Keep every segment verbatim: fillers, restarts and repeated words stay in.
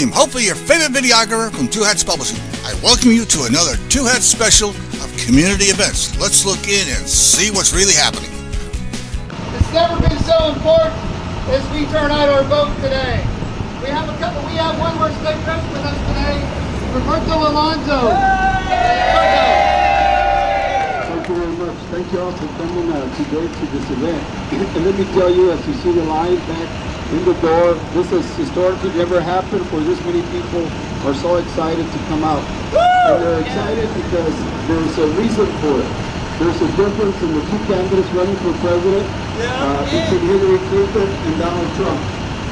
William, hopefully your favorite videographer from Two Hats Publishing. I welcome you to another Two Hats special of community events. Let's look in and see what's really happening. It's never been so important as we turn out our vote today. We have a couple. We have one more state rep with us today, Roberto Alonzo. Thank you very much. Thank you all for coming out today to this event. And let me tell you, as you see the line back in the door, this has historically never happened where this many people are so excited to come out. And they're excited because there's a reason for it. There's a difference in the two candidates running for president uh, between Hillary Clinton and Donald Trump.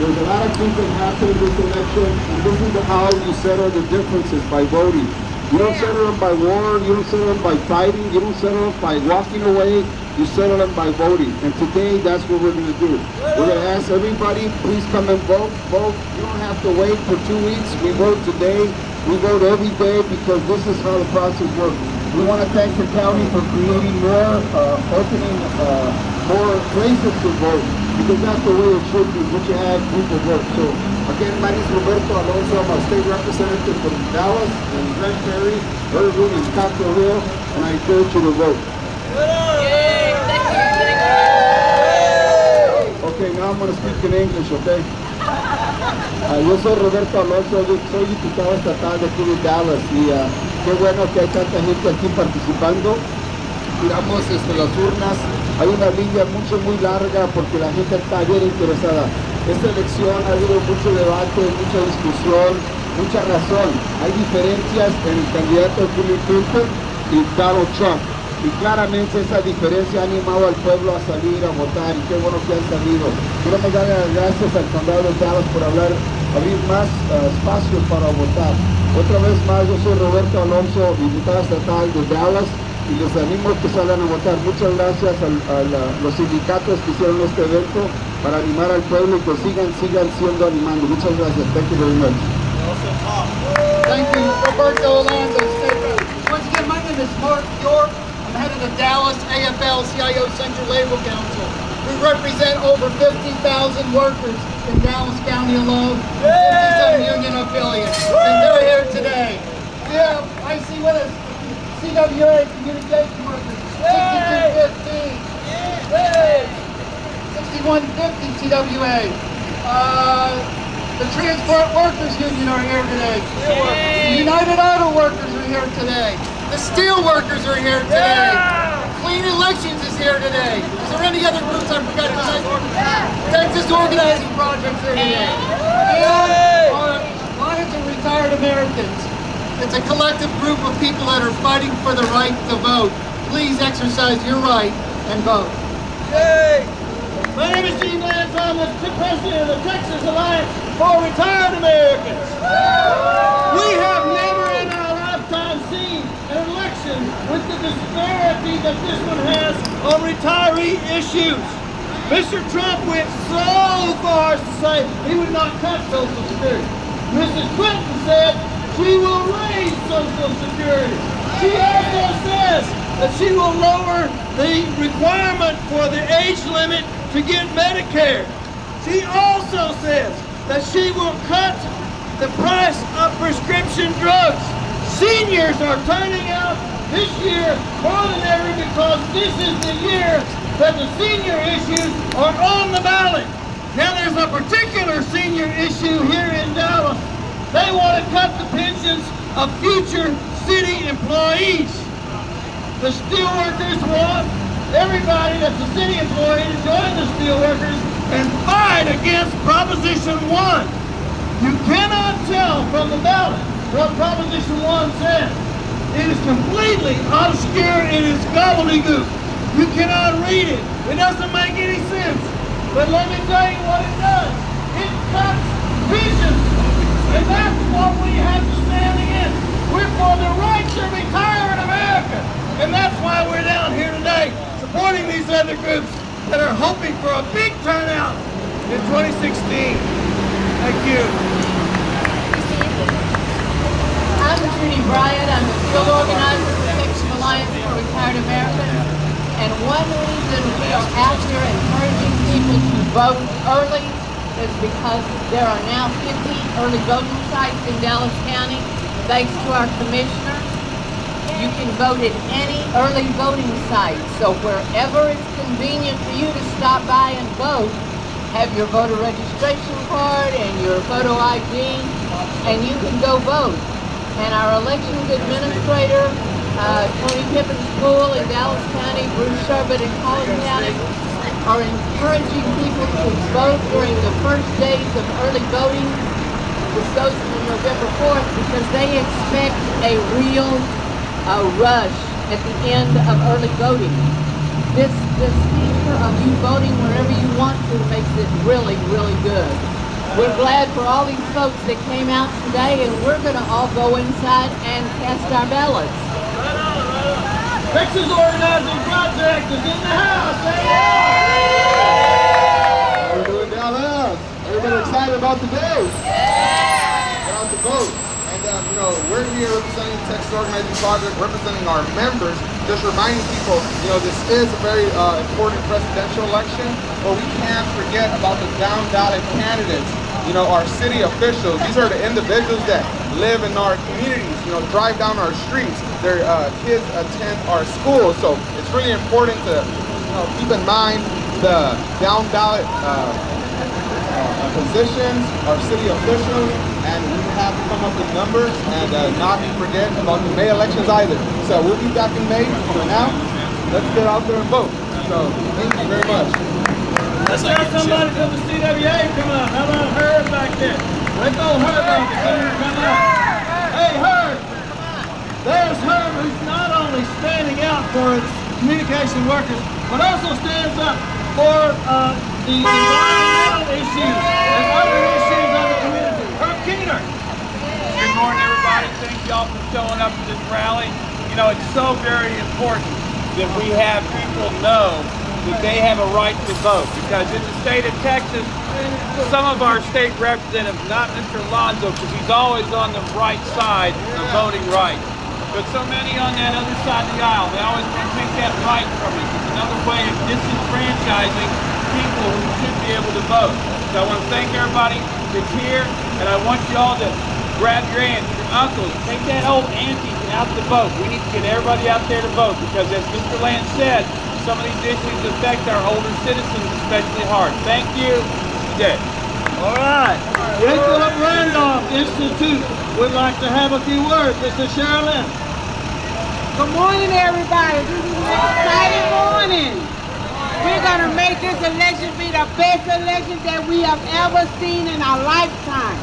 There's a lot of things that happen in this election, and this is how you settle the differences, by voting. You don't settle them by war, you don't settle them by fighting, you don't settle them by walking away. You settle them by voting, and today that's what we're going to do. We're going to ask everybody, please come and vote. Vote. You don't have to wait for two weeks. We vote today. We vote every day because this is how the process works. We want to thank the county for creating more, uh, opening uh, more places to vote, because that's the way it should be. What you have, people vote. So again, my name is Roberto Alonzo. I'm a state representative from Dallas and Grand Prairie, Irving, and Capitol Hill, and I encourage you to vote. Okay, now I'm going to speak in English, okay? Uh, yo soy Roberto Alonzo, yo soy diputado estatal de aquí de Dallas, y uh, qué bueno que hay tanta gente aquí participando. Miramos este, las urnas, hay una línea mucho muy larga porque la gente está bien interesada. Esta elección ha habido mucho debate, mucha discusión, mucha razón. Hay diferencias en el candidato Hillary Clinton y Donald Trump. Y claramente esa diferencia ha animado al pueblo a salir a votar, y qué bueno que han salido. Queremos dar las gracias al condado de Dallas por hablar, abrir más uh, espacio para votar. Otra vez más, yo soy Roberto Alonzo, diputado estatal de Dallas, y les animo a que salgan a votar. Muchas gracias a, a la, los sindicatos que hicieron este evento para animar al pueblo y que sigan, sigan siendo animando. Muchas gracias. Thank you very much. Thank you, Roberto Alonzo. Once again, my name is Mark York. I'm head of the Dallas A F L C I O Central Labor Council. We represent over fifty thousand workers in Dallas County alone, fifty-some union affiliates, and they're here today. We have, I see with us, C W A communication workers, sixty-two fifty, sixty-one fifty C W A. Uh, the Transport Workers Union are here today. The United Auto Workers are here today. The steel workers are here today. Yeah. Clean Elections is here today. Is there any other groups I forgot to mention? Yeah. Texas Organizing Project here today. And our Alliance of Retired Americans. It's a collective group of people that are fighting for the right to vote. Please exercise your right and vote. Yay. My name is Gene Lance. I'm the president of the Texas Alliance for Retired Americans. We have never in our lifetime seen an election with the disparity that this one has on retiree issues. Mister Trump went so far as to say he would not cut Social Security. Missus Clinton said she will raise Social Security. She also says that she will lower the requirement for the age limit to get Medicare. She also says that she will cut the price of prescription drugs. Seniors are turning out this year more than ever because this is the year that the senior issues are on the ballot. Now there's a particular senior issue here in Dallas. They want to cut the pensions of future city employees. The steelworkers want everybody that's a city employee to join the steelworkers and fight against Proposition one. You cannot tell from the ballot what Proposition one says. It is completely obscure, it is gobbledygook. You cannot read it. It doesn't make any sense. But let me tell you what it does. It cuts pensions. And that's what we have to stand against. We're for the right to retire in America. And that's why we're down here today, supporting these other groups that are hoping for a big turnout in twenty sixteen. Thank you. I'm Trudy Bryant. I'm the field organizer for the Texas Alliance for Retired Americans. And one reason we are out here encouraging people to vote early is because there are now fifty early voting sites. sites in Dallas County, thanks to our commissioner. You can vote at any early voting site. So wherever it's convenient for you to stop by and vote, have your voter registration card and your photo I D, and you can go vote. And our elections administrator, uh, Tony Pippen School in Dallas County, Bruce Sherbet in Collin County, are encouraging people to vote during the first days of early voting, which goes through November fourth, because they expect a real uh, rush at the end of early voting. This, this feature of you voting wherever you want to makes it really, really good. We're glad for all these folks that came out today, and we're going to all go inside and cast our ballots. Texas Organizing Project is in the house. How are we doing down the house? Everybody excited about the day? Yeah. About the vote. And um, you know, we're here representing Texas Organizing Project, representing our members, just reminding people, you know, this is a very uh, important presidential election, but we can't forget about the down-ballot candidates. You know, our city officials. These are the individuals that live in our communities, you know, drive down our streets. Their uh, kids attend our schools. So it's really important to, you know, keep in mind the down ballot uh, uh, positions, our city officials, and we have to come up with numbers and uh, not forget about the May elections either. So we'll be back in May. For now, let's get out there and vote. So thank you very much. Let's have somebody from the C W A come up. How about Herb back there? Let's go Herb back there. Come on. Hey Herb! There's Herb, who's not only standing out for its communication workers, but also stands up for uh, the environmental issues and other issues of the community. Herb Keener! Good morning, everybody. Thank y'all for showing up at this rally. You know, it's so very important that we have people know that they have a right to vote, because in the state of Texas, some of our state representatives, not Mister Alonzo, because he's always on the right side of voting rights, but so many on that other side of the aisle, they always want to take that right from us. It's another way of disenfranchising people who should be able to vote. So I want to thank everybody that's here, and I want you all to grab your aunts, your uncles, take that old auntie out to vote. We need to get everybody out there to vote, because as Mister Lance said, some of these issues affect our older citizens especially hard. Thank you. Today. All right. The Randolph Institute would like to have a few words. Mister Charlene. Good morning, everybody. This is an exciting morning. We're going to make this election be the best election that we have ever seen in our lifetime.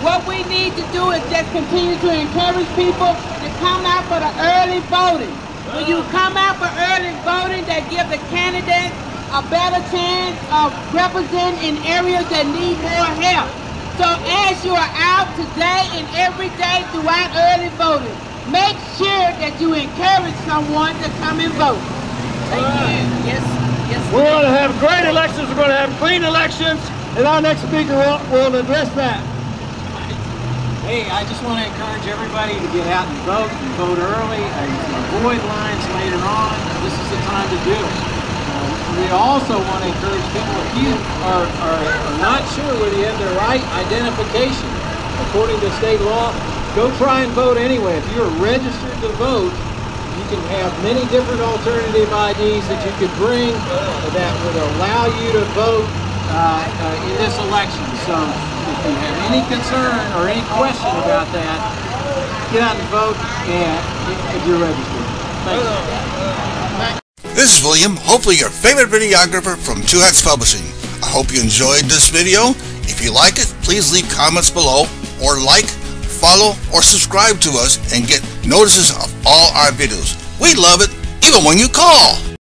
What we need to do is just continue to encourage people to come out for the early voting. When you come out for early voting, that gives the candidates a better chance of representing in areas that need more help. So as you are out today and every day throughout early voting, make sure that you encourage someone to come and vote. Thank you. Yes, yes. We're going to have great elections. We're going to have clean elections, and our next speaker will, will address that. Hey, I just want to encourage everybody to get out and vote, and vote early, and avoid lines later on. This is the time to do it. Uh, we also want to encourage people, if you are, are, are not sure whether you have the right identification, according to state law, go try and vote anyway. If you're registered to vote, you can have many different alternative I Ds that you could bring that would allow you to vote uh, uh, in this election. So, if you have any concern or any question about that, get out and vote, and if you're registered. Thanks. This is William, hopefully your favorite videographer from Two Hats Publishing. I hope you enjoyed this video. If you like it, please leave comments below, or like, follow, or subscribe to us and get notices of all our videos. We love it, even when you call.